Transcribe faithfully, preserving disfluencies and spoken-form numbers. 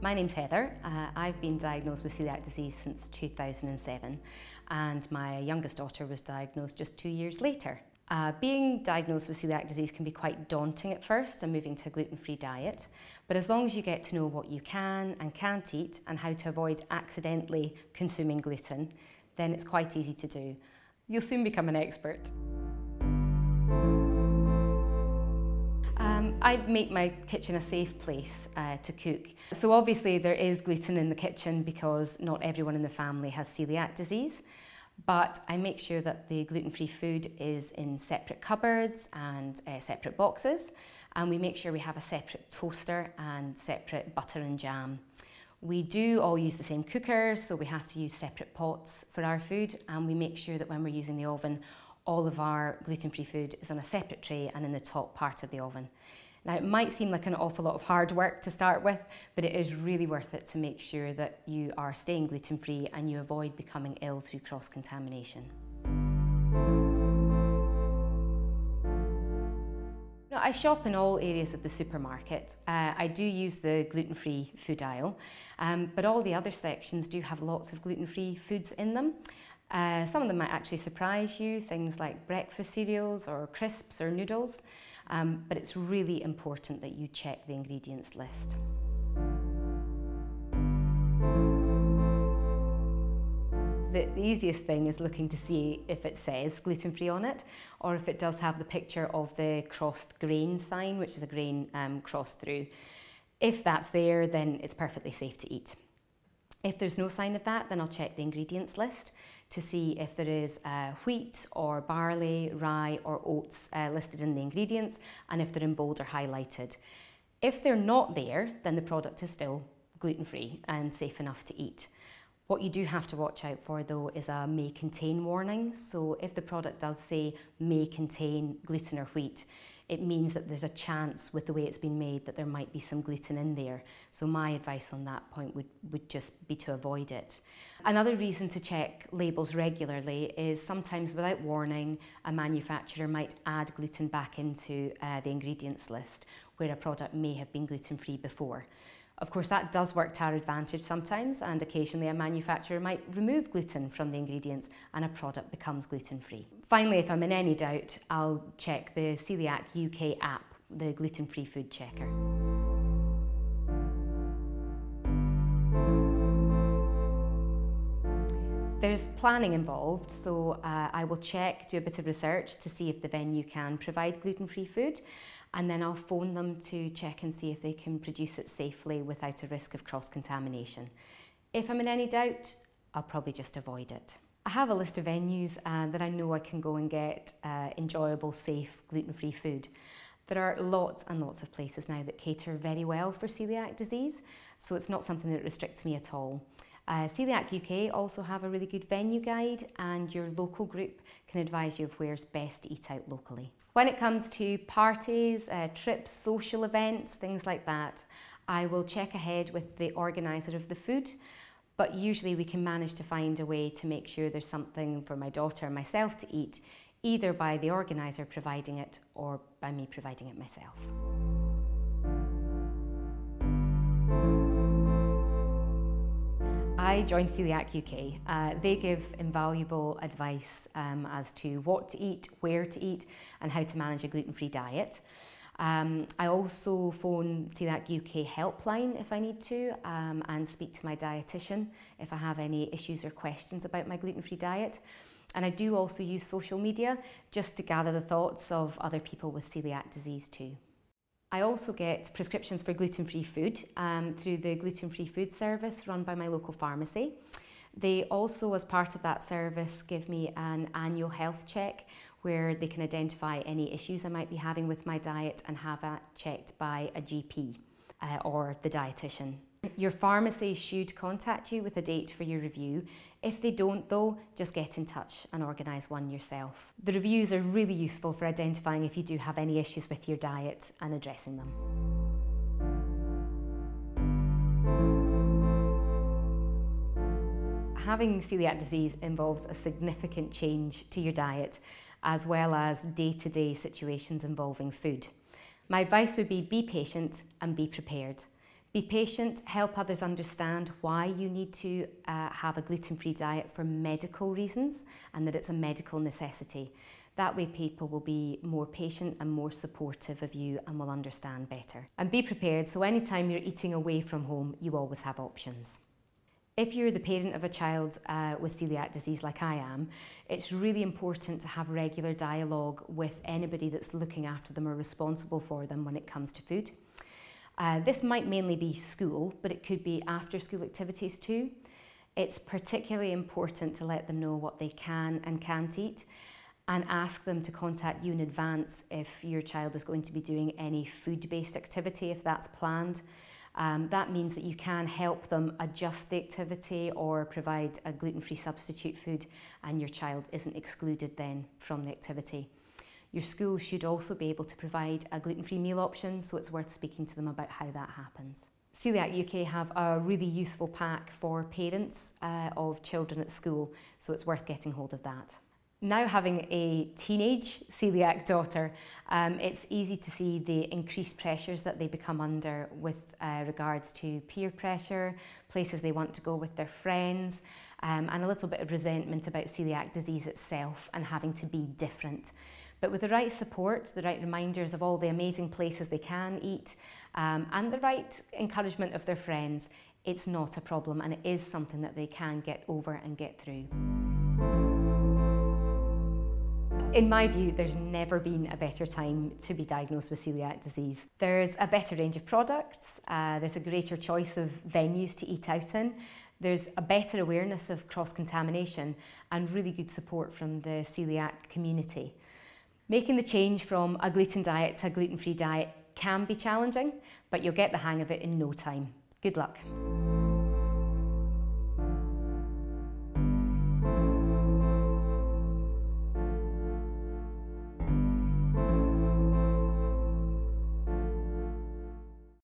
My name's Heather. Uh, I've been diagnosed with celiac disease since two thousand seven, and my youngest daughter was diagnosed just two years later. Uh, being diagnosed with celiac disease can be quite daunting at first and moving to a gluten-free diet, but as long as you get to know what you can and can't eat and how to avoid accidentally consuming gluten, then it's quite easy to do. You'll soon become an expert. Um, I make my kitchen a safe place uh, to cook. So obviously there is gluten in the kitchen because not everyone in the family has celiac disease, but I make sure that the gluten-free food is in separate cupboards and uh, separate boxes, and we make sure we have a separate toaster and separate butter and jam. We do all use the same cooker, so we have to use separate pots for our food, and we make sure that when we're using the oven, all of our gluten-free food is on a separate tray and in the top part of the oven. Now, it might seem like an awful lot of hard work to start with, but it is really worth it to make sure that you are staying gluten-free and you avoid becoming ill through cross-contamination. I shop in all areas of the supermarket. Uh, I do use the gluten-free food aisle, um, but all the other sections do have lots of gluten-free foods in them. Uh, some of them might actually surprise you, things like breakfast cereals or crisps or noodles, um, but it's really important that you check the ingredients list. The, the easiest thing is looking to see if it says gluten-free on it, or if it does have the picture of the crossed grain sign, which is a grain um, crossed through. If that's there, then it's perfectly safe to eat. If there's no sign of that, then I'll check the ingredients list to see if there is uh, wheat or barley, rye or oats uh, listed in the ingredients, and if they're in bold or highlighted. If they're not there, then the product is still gluten-free and safe enough to eat. What you do have to watch out for, though, is a may contain warning. So if the product does say may contain gluten or wheat, it means that there's a chance with the way it's been made that there might be some gluten in there. So my advice on that point would, would just be to avoid it. Another reason to check labels regularly is sometimes without warning, a manufacturer might add gluten back into uh, the ingredients list where a product may have been gluten-free before. Of course, that does work to our advantage sometimes, and occasionally a manufacturer might remove gluten from the ingredients and a product becomes gluten-free. Finally, if I'm in any doubt, I'll check the Coeliac U K app, the gluten-free food checker. There's planning involved, so uh, I will check, do a bit of research to see if the venue can provide gluten-free food, and then I'll phone them to check and see if they can produce it safely without a risk of cross-contamination. If I'm in any doubt, I'll probably just avoid it. I have a list of venues uh, that I know I can go and get uh, enjoyable, safe, gluten-free food. There are lots and lots of places now that cater very well for celiac disease, so it's not something that restricts me at all. Uh, Coeliac U K also have a really good venue guide, and your local group can advise you of where's best to eat out locally. When it comes to parties, uh, trips, social events, things like that, I will check ahead with the organiser of the food, but usually we can manage to find a way to make sure there's something for my daughter and myself to eat, either by the organiser providing it or by me providing it myself. I joined Coeliac U K. Uh, they give invaluable advice um, as to what to eat, where to eat, and how to manage a gluten-free diet. Um, I also phone Coeliac U K helpline if I need to, um, and speak to my dietitian if I have any issues or questions about my gluten-free diet. And I do also use social media just to gather the thoughts of other people with celiac disease too. I also get prescriptions for gluten-free food um, through the gluten-free food service run by my local pharmacy. They also, as part of that service, give me an annual health check where they can identify any issues I might be having with my diet and have that checked by a G P uh, or the dietitian. Your pharmacy should contact you with a date for your review. If they don't though, just get in touch and organise one yourself. The reviews are really useful for identifying if you do have any issues with your diet and addressing them. Having celiac disease involves a significant change to your diet, as well as day-to-day situations involving food. My advice would be be patient and be prepared. Be patient, help others understand why you need to uh, have a gluten-free diet for medical reasons and that it's a medical necessity. That way people will be more patient and more supportive of you and will understand better. And be prepared, so anytime you're eating away from home, you always have options. If you're the parent of a child uh, with celiac disease like I am, it's really important to have regular dialogue with anybody that's looking after them or responsible for them when it comes to food. Uh, this might mainly be school, but it could be after school activities too. It's particularly important to let them know what they can and can't eat and ask them to contact you in advance if your child is going to be doing any food-based activity, if that's planned. Um, that means that you can help them adjust the activity or provide a gluten-free substitute food, and your child isn't excluded then from the activity. Your school should also be able to provide a gluten-free meal option, so it's worth speaking to them about how that happens. Coeliac U K have a really useful pack for parents uh, of children at school, so it's worth getting hold of that. Now having a teenage celiac daughter, um, it's easy to see the increased pressures that they become under with uh, regards to peer pressure, places they want to go with their friends, um, and a little bit of resentment about celiac disease itself and having to be different. But with the right support, the right reminders of all the amazing places they can eat, um, and the right encouragement of their friends, it's not a problem, and it is something that they can get over and get through. In my view, there's never been a better time to be diagnosed with celiac disease. There's a better range of products, uh, there's a greater choice of venues to eat out in, there's a better awareness of cross-contamination and really good support from the celiac community. Making the change from a gluten diet to a gluten-free diet can be challenging, but you'll get the hang of it in no time. Good luck.